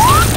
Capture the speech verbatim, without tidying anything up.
What?